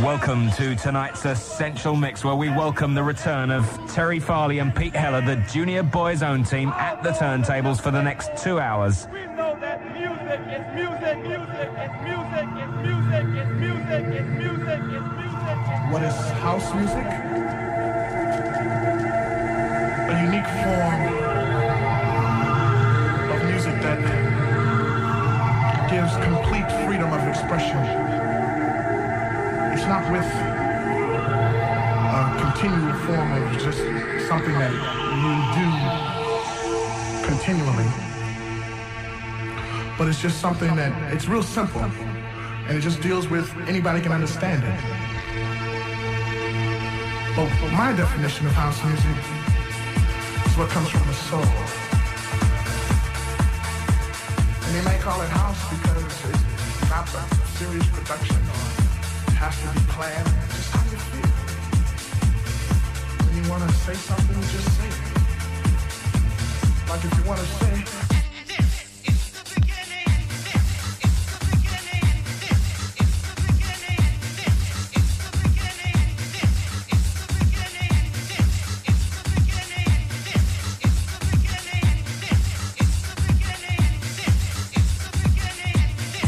Welcome to tonight's Essential Mix, where we welcome the return of Terry Farley and Pete Heller, the Junior Boys Own team, at the turntables for the next 2 hours. We know that music is music, music is music, is music, is music, is music, is music. What is house music? A unique form of music that gives complete freedom of expression. It's not with a continual form of just something that you do continually, but it's just something that, it's real simple, and it just deals with anybody can understand it. But my definition of house music is what comes from the soul. And they might call it house because it's not a serious production. Has to be planned, just how you feel. When you want to say something, just say it. Like if you want to say, this is the beginning, this is the beginning, this is the beginning, this is the beginning, this is the beginning, this is the beginning, this is the beginning, this is the beginning, this is the beginning,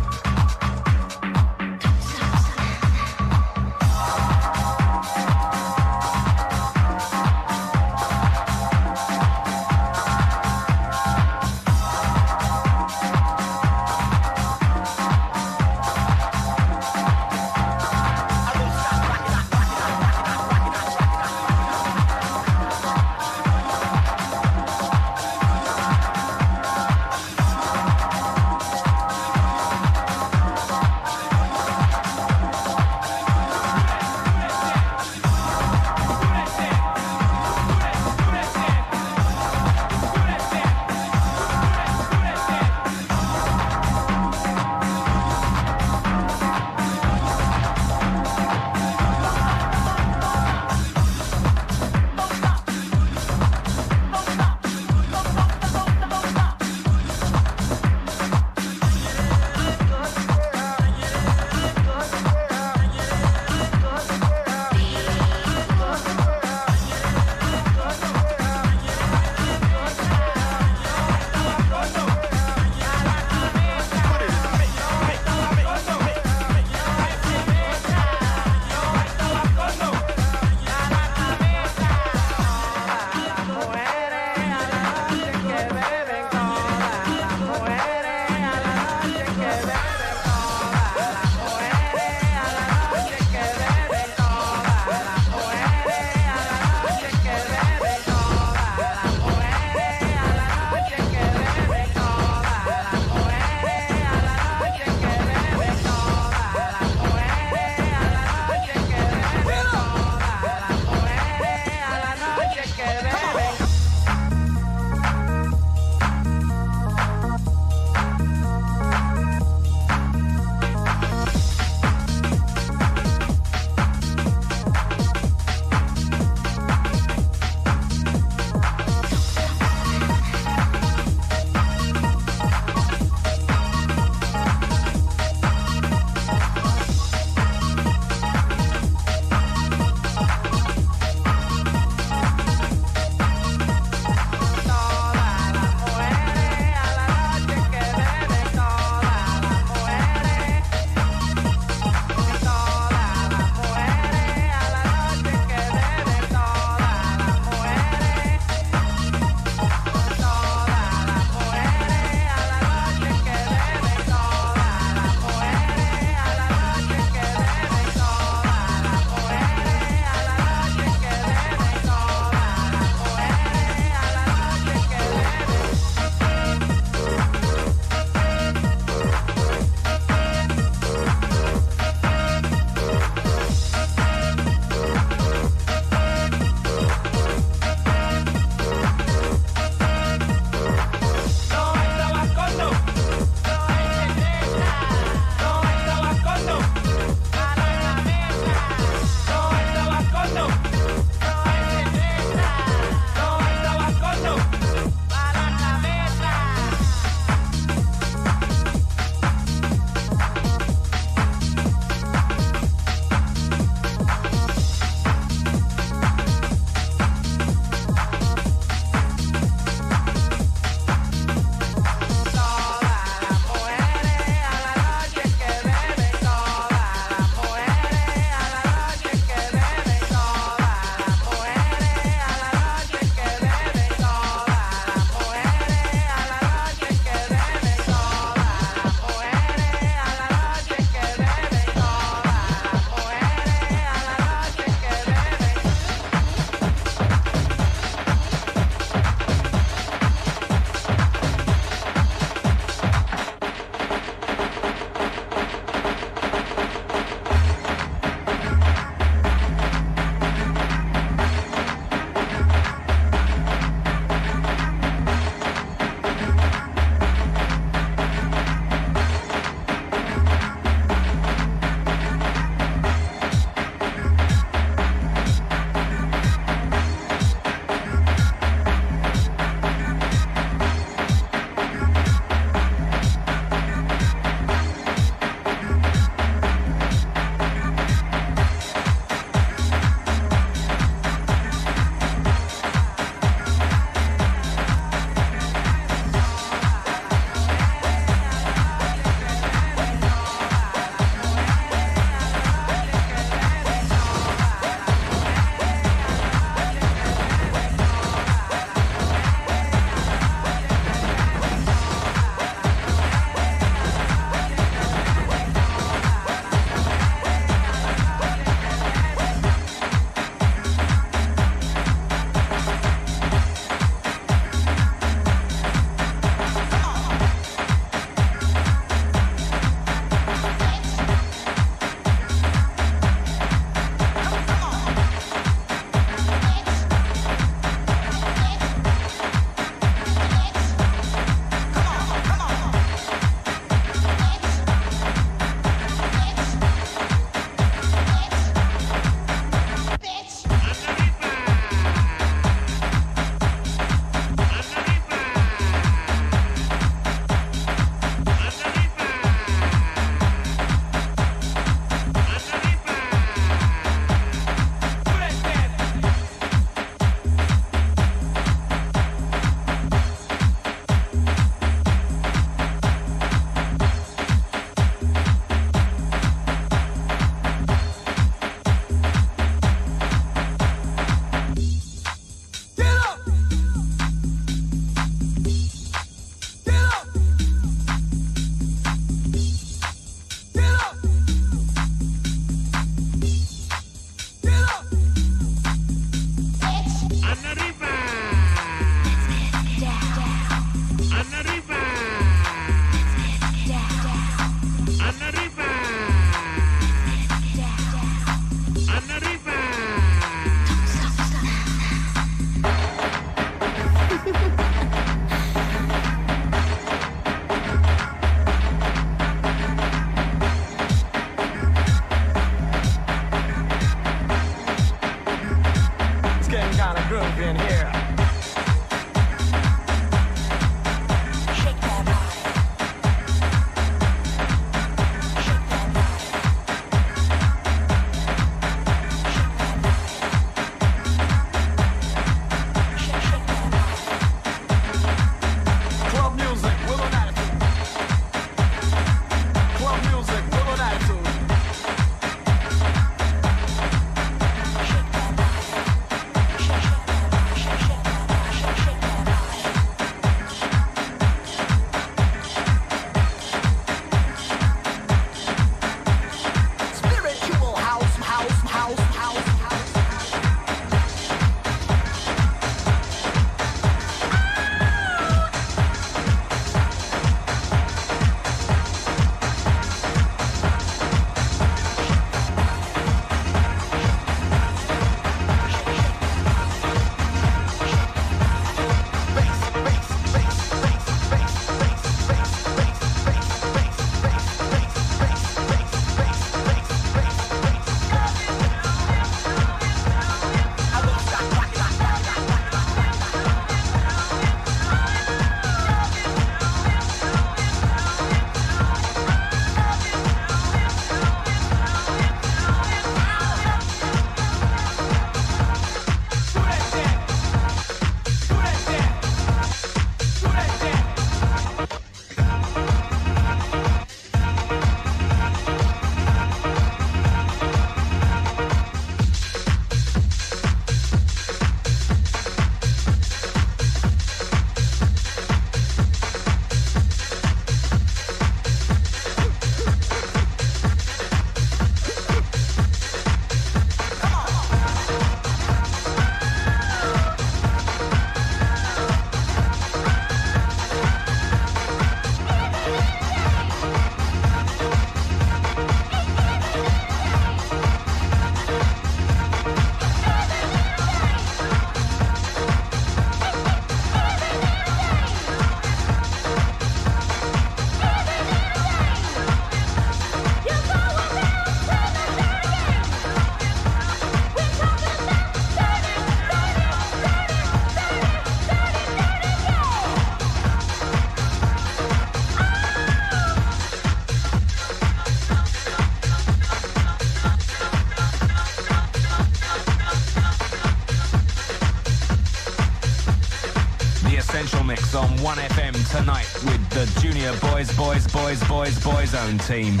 Mix on 1FM tonight with the Junior Boys Own team.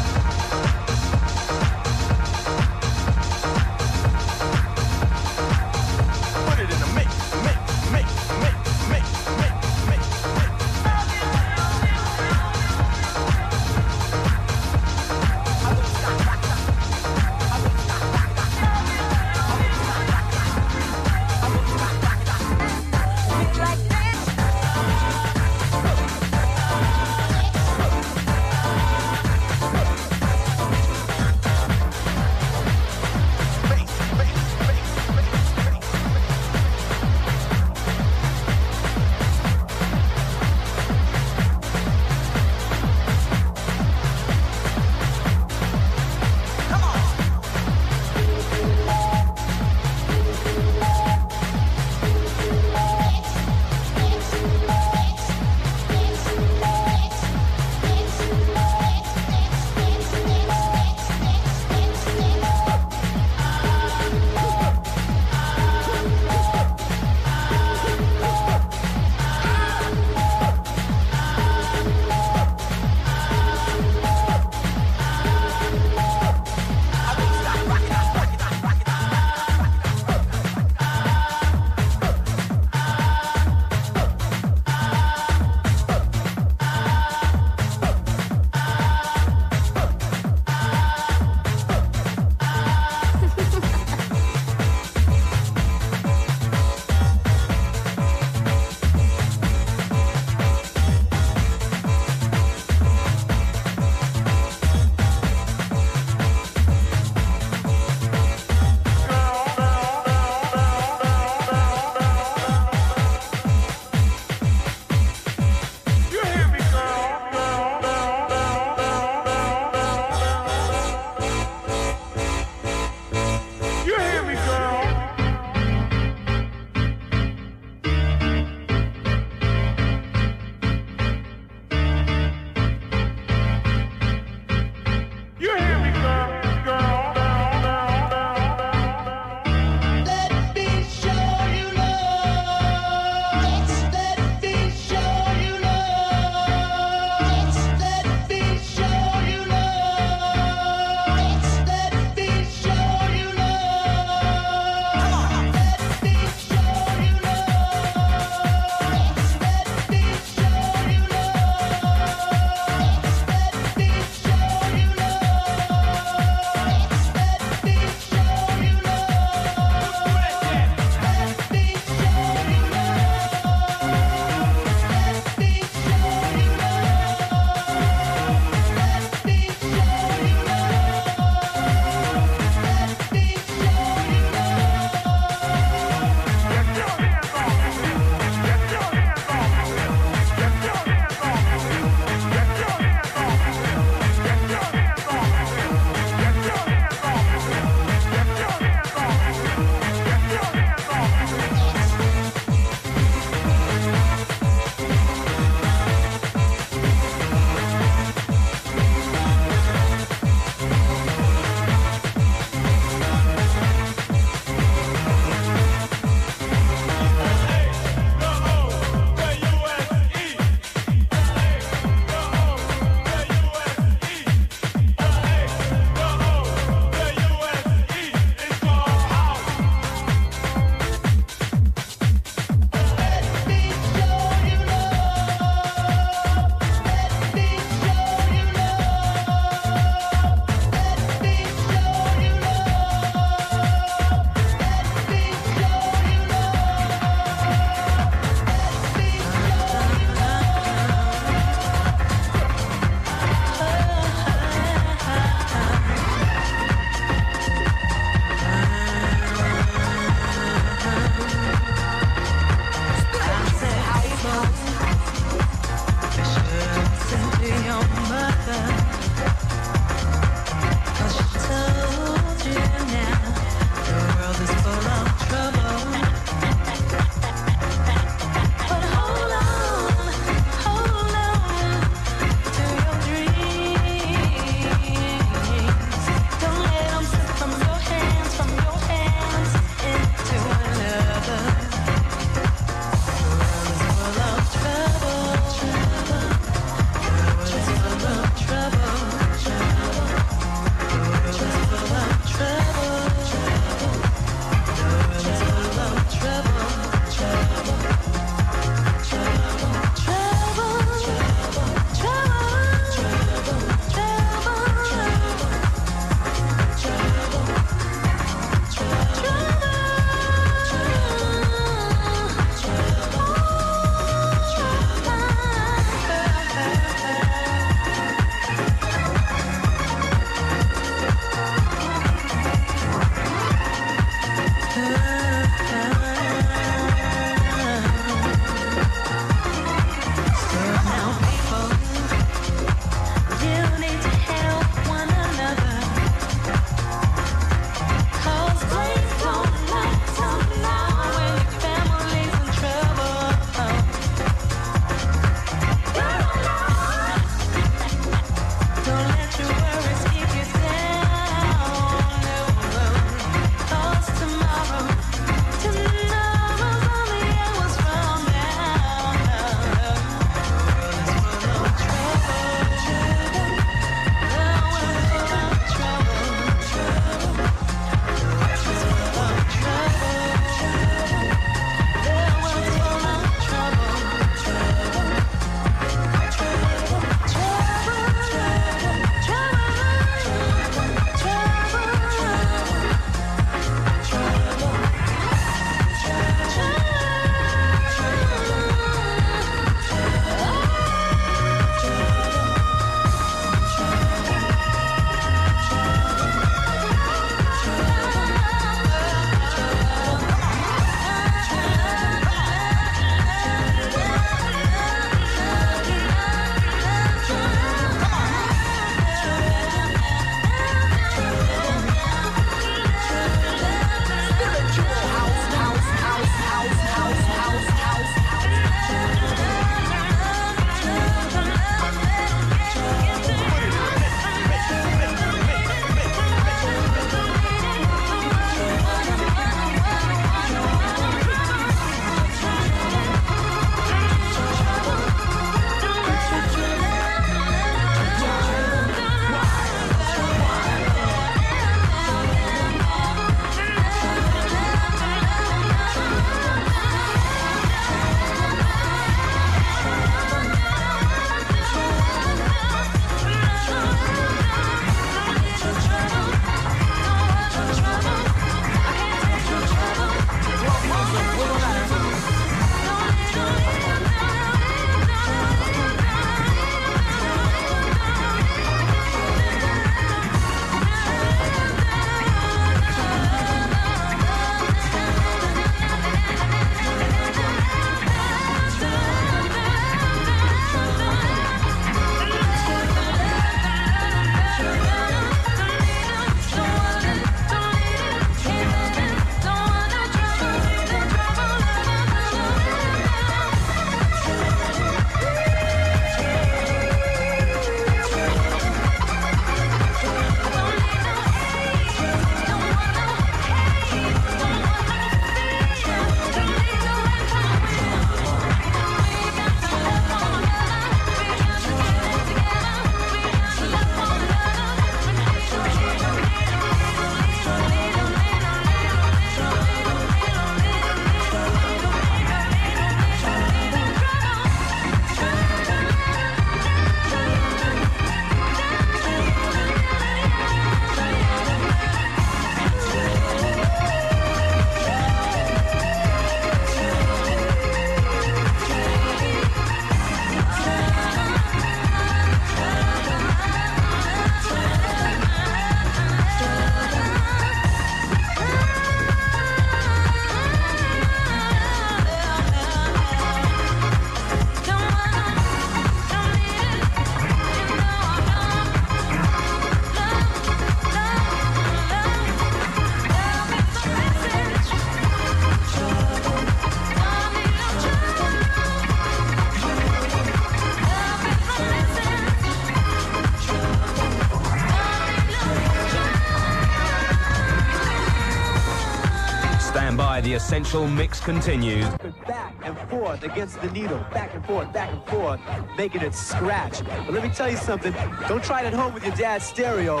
the Essential Mix continues. Back and forth against the needle, back and forth, making it scratch. But let me tell you something, don't try it at home with your dad's stereo,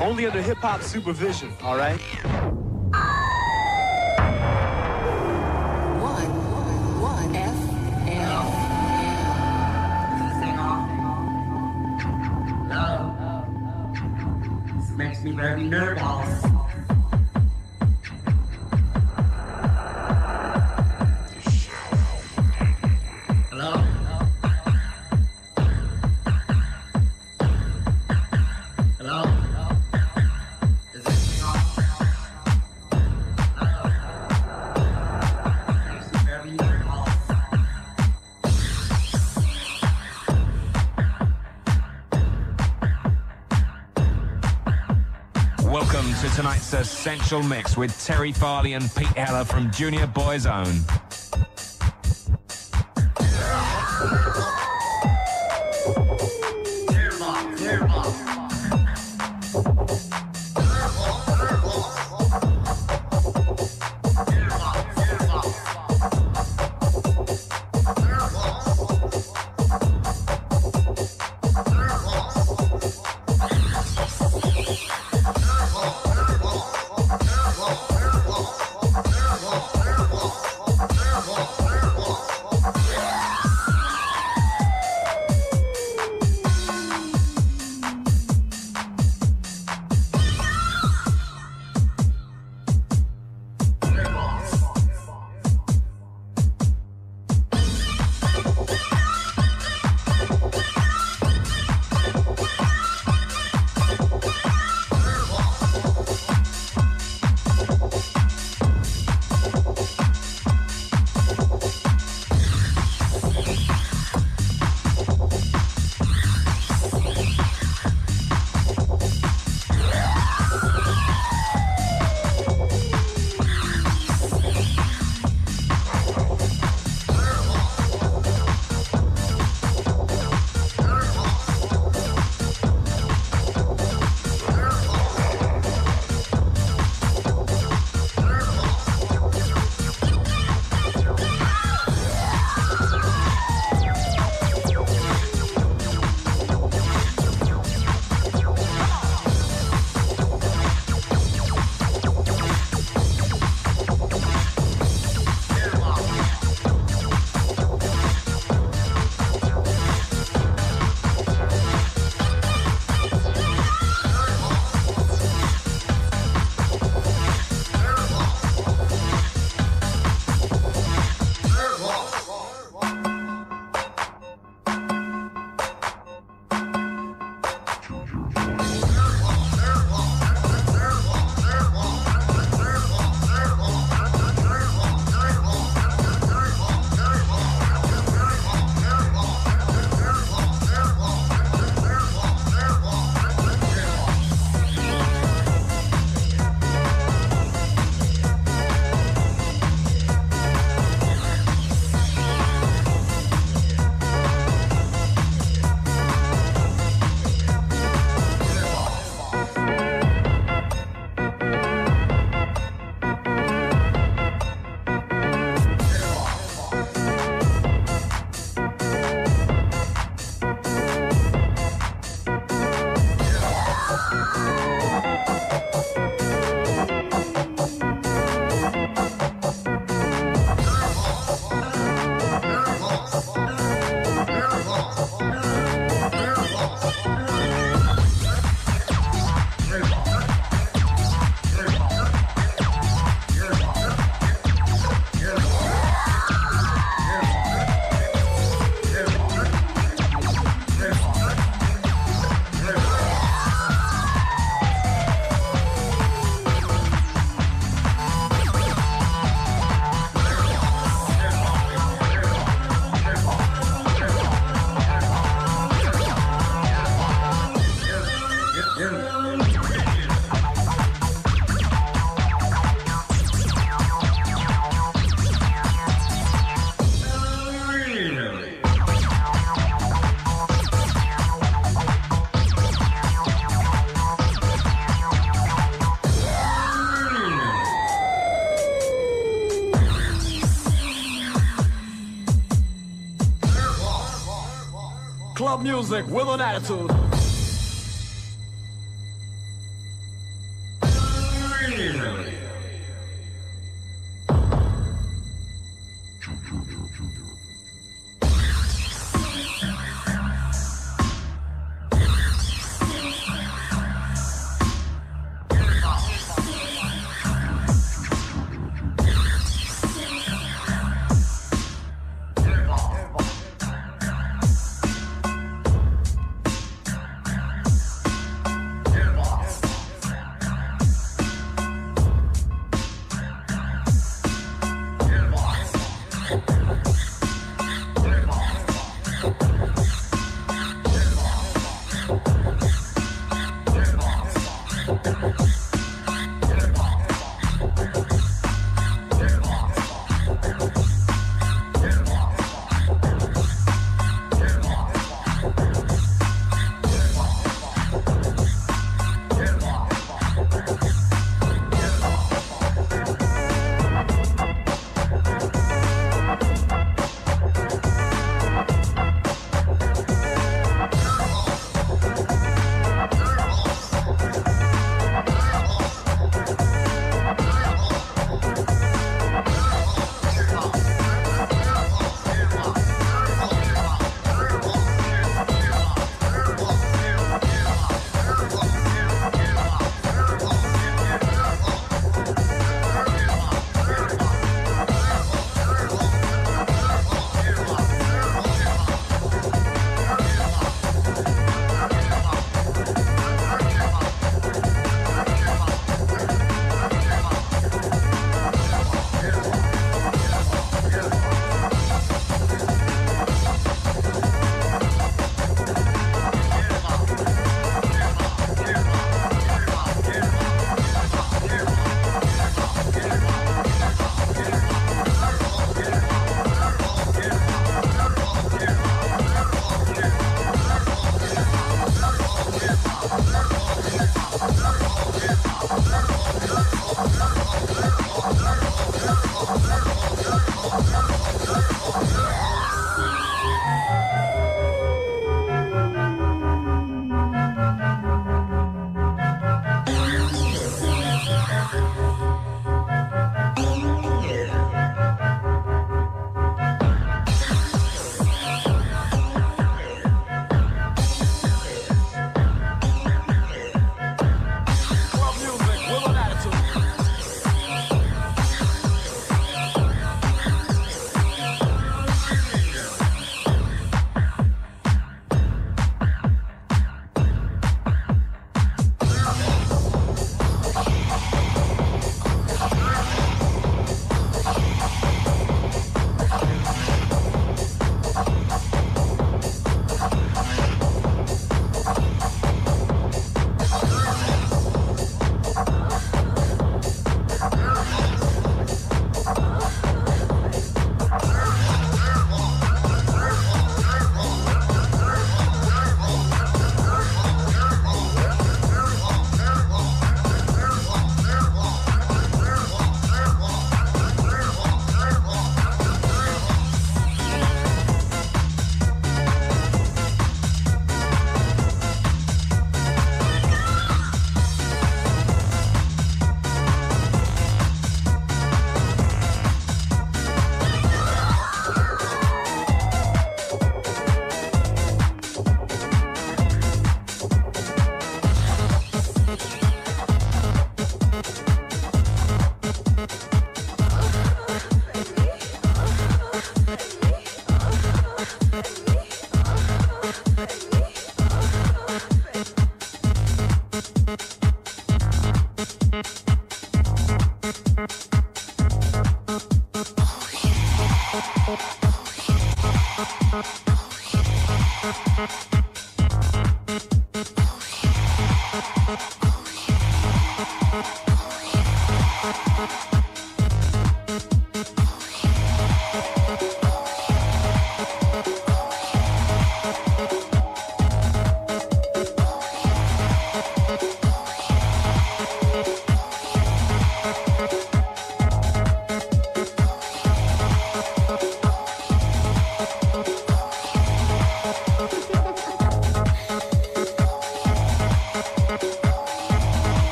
only under hip-hop supervision, all right? Makes me very nervous. Hello? Hello? Is this on? Makes me very nervous. Welcome to tonight's Essential Mix with Terry Farley and Pete Heller from Junior Boys Own. Club music with an attitude. Club music with an attitude.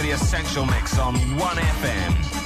to the Essential Mix on 1FM.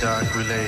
Dark relay.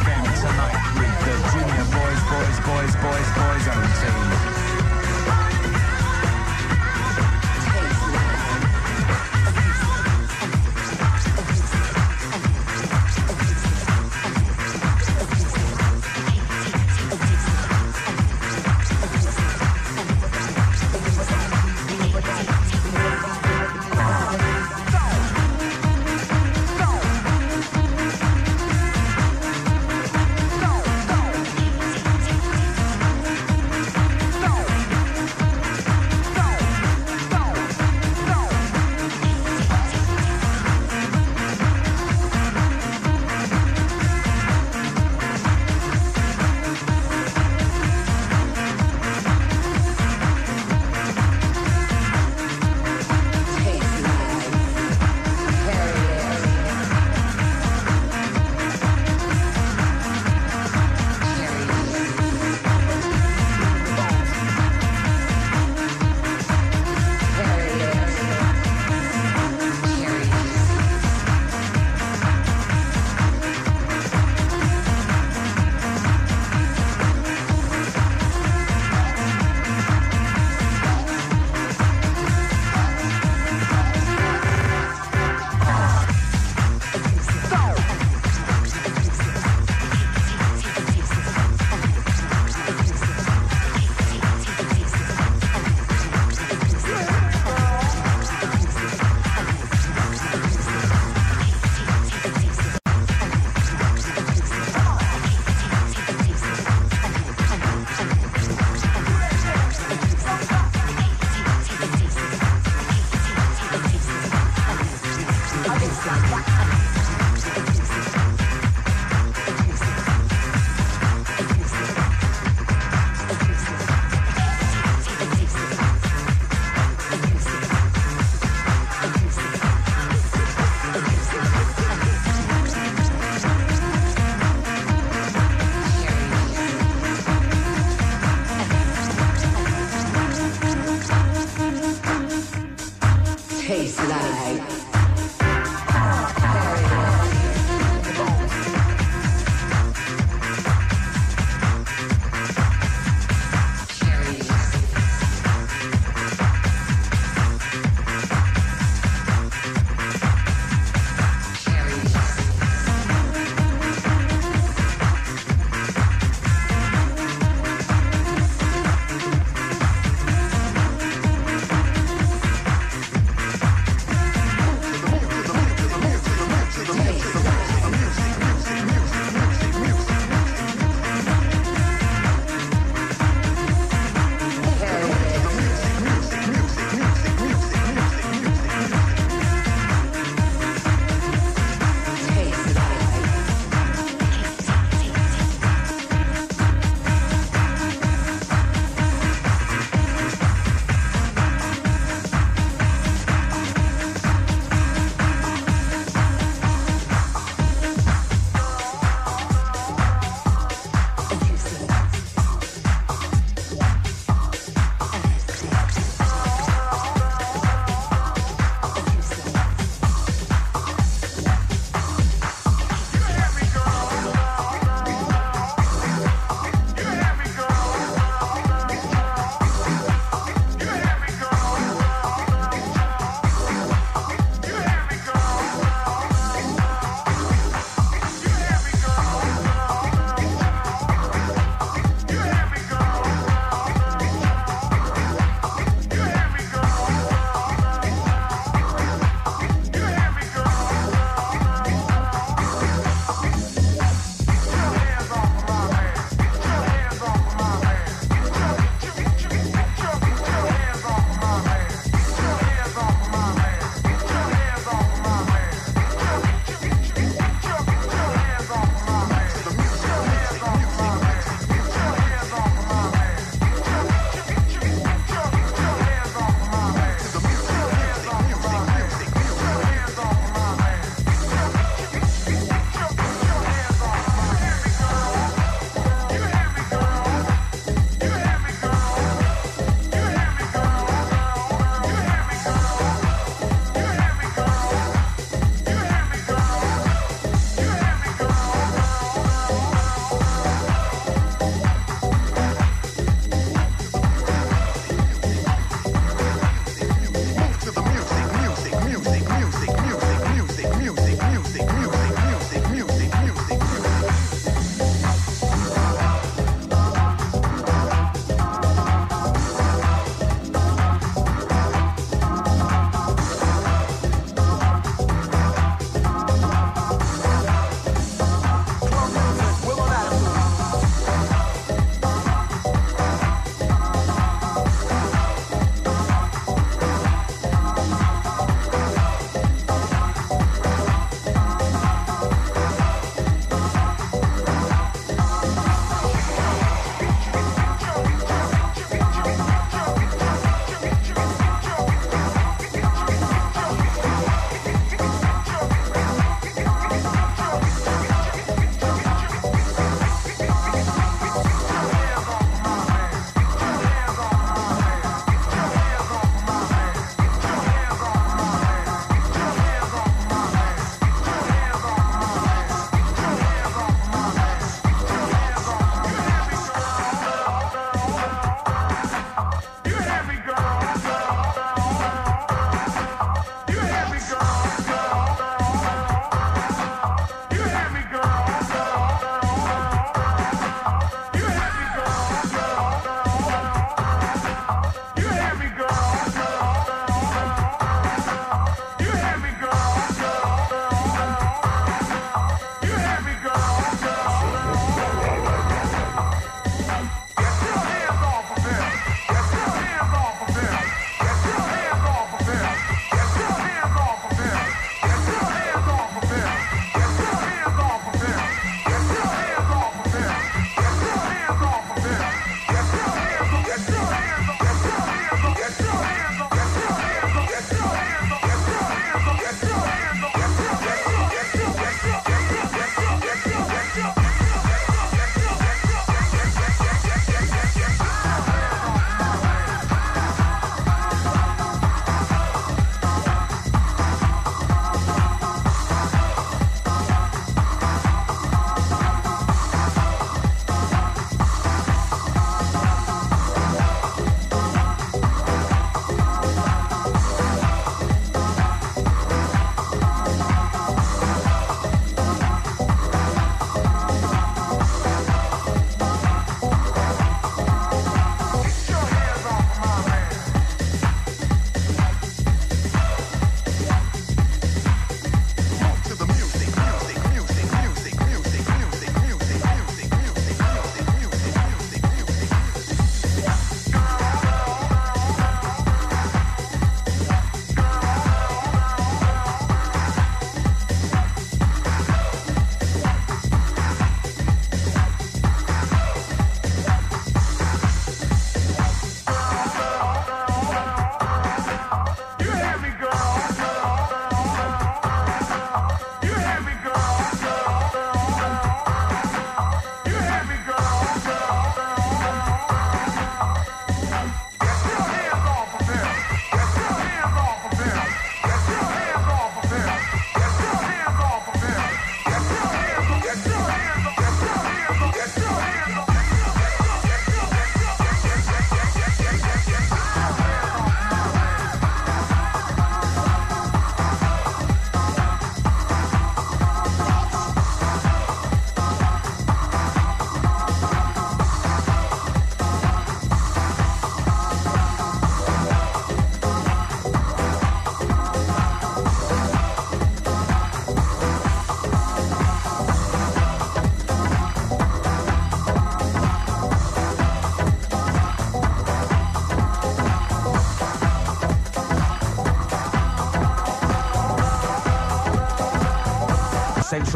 1FM tonight with the Junior Boys Own team.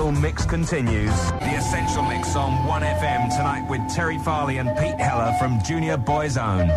Essential Mix continues. The Essential Mix on 1FM tonight with Terry Farley and Pete Heller from Junior Boys Own.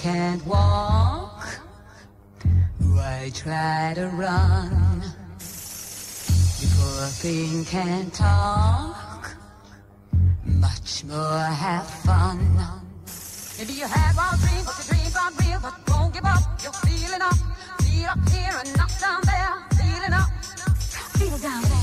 Can't walk, I try to run. You poor thing can't talk, much more have fun. Maybe you had wild dreams, but your dreams aren't real, but don't give up. You're feeling up, feel up here and not down there. Feeling up, feel down there.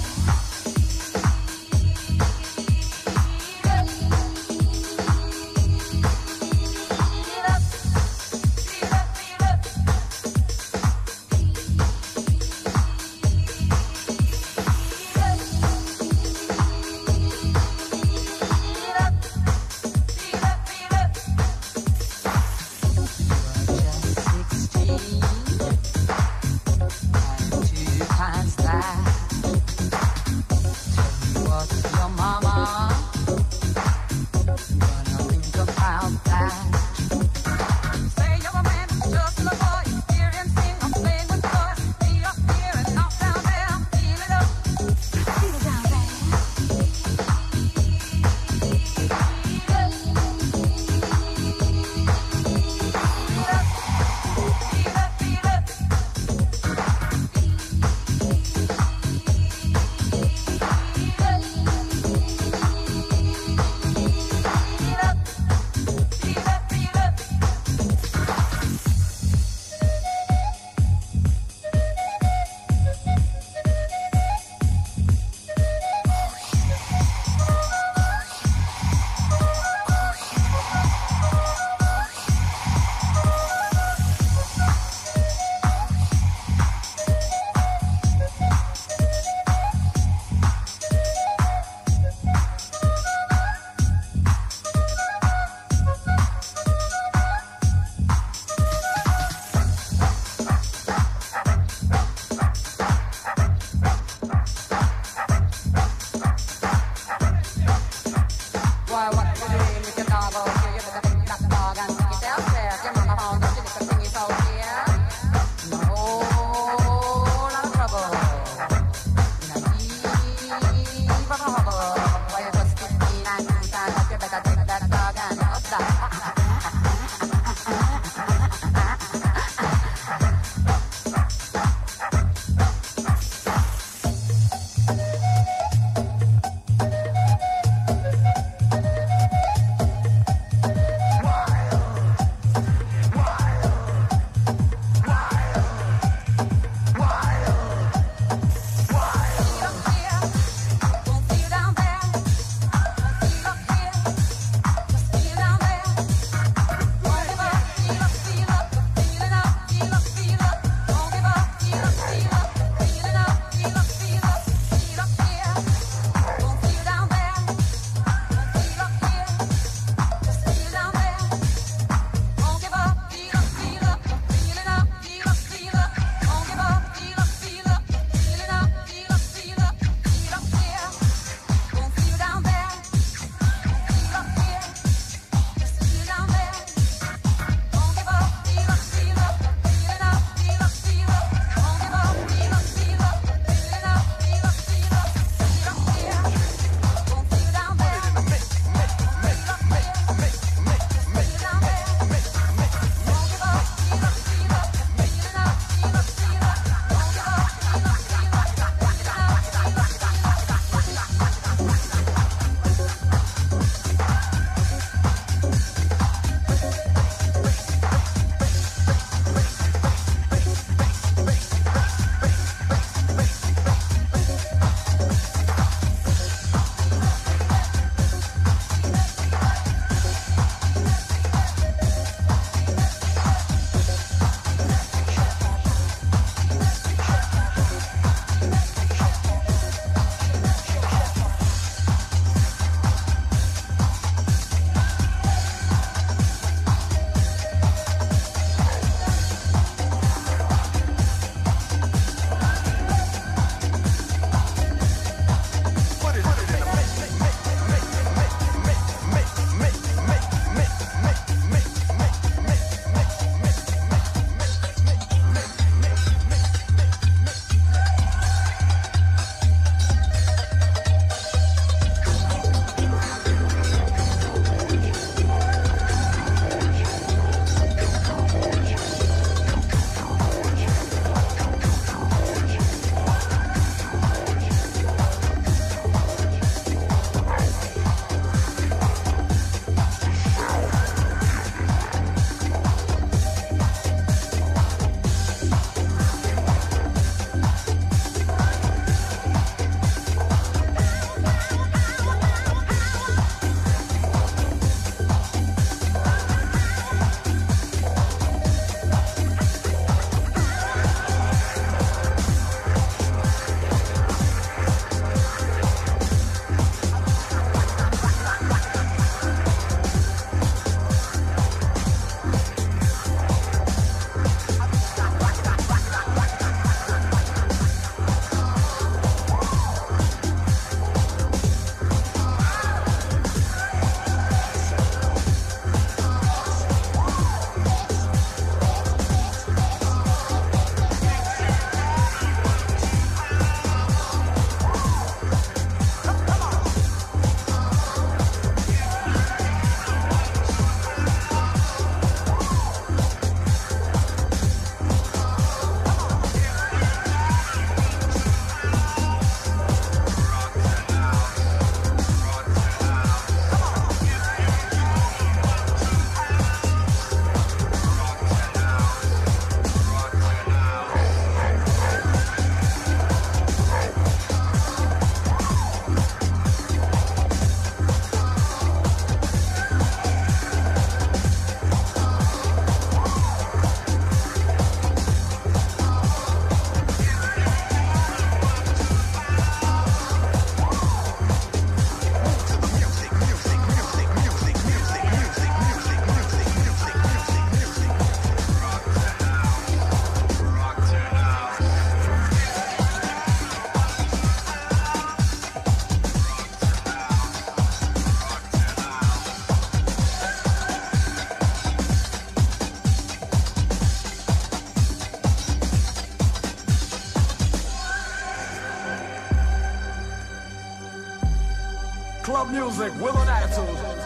Club music with an attitude.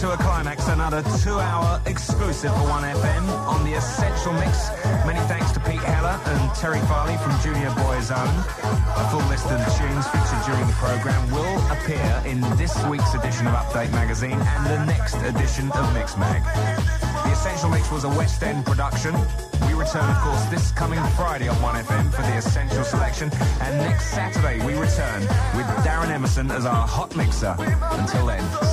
to a climax, another 2-hour exclusive for 1FM on the Essential Mix. Many thanks to Pete Heller and Terry Farley from Junior Boys Own. A full list of the tunes featured during the programme will appear in this week's edition of Update Magazine and the next edition of Mix Mag. The Essential Mix was a West End production. We return, of course, this coming Friday on 1FM for the Essential Selection, and next Saturday we return with Darren Emerson as our hot mixer. Until then...